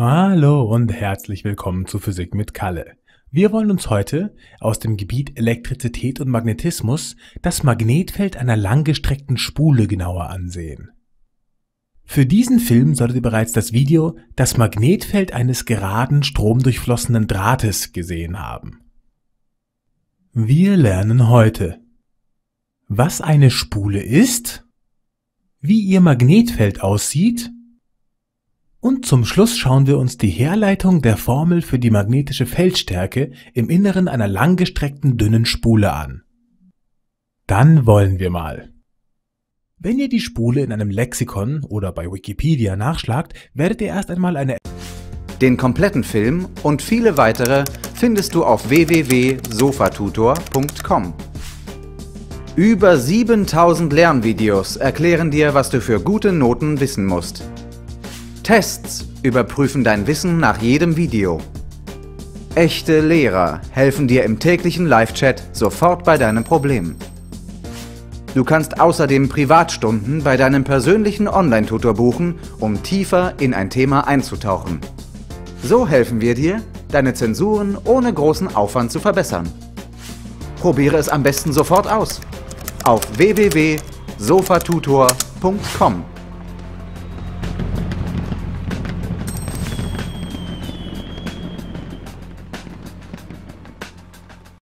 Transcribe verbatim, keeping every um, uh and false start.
Hallo und herzlich willkommen zu Physik mit Kalle. Wir wollen uns heute aus dem Gebiet Elektrizität und Magnetismus das Magnetfeld einer langgestreckten Spule genauer ansehen. Für diesen Film solltet ihr bereits das Video Das Magnetfeld eines geraden, stromdurchflossenen Drahtes gesehen haben. Wir lernen heute, was eine Spule ist, wie ihr Magnetfeld aussieht, und zum Schluss schauen wir uns die Herleitung der Formel für die magnetische Feldstärke im Inneren einer langgestreckten dünnen Spule an. Dann wollen wir mal. Wenn ihr die Spule in einem Lexikon oder bei Wikipedia nachschlagt, werdet ihr erst einmal eine... Den kompletten Film und viele weitere findest du auf w w w punkt sofatutor punkt com. Über siebentausend Lernvideos erklären dir, was du für gute Noten wissen musst. Tests überprüfen dein Wissen nach jedem Video. Echte Lehrer helfen dir im täglichen Live-Chat sofort bei deinen Problemen. Du kannst außerdem Privatstunden bei deinem persönlichen Online-Tutor buchen, um tiefer in ein Thema einzutauchen. So helfen wir dir, deine Zensuren ohne großen Aufwand zu verbessern. Probiere es am besten sofort aus. Auf w w w punkt sofatutor punkt com.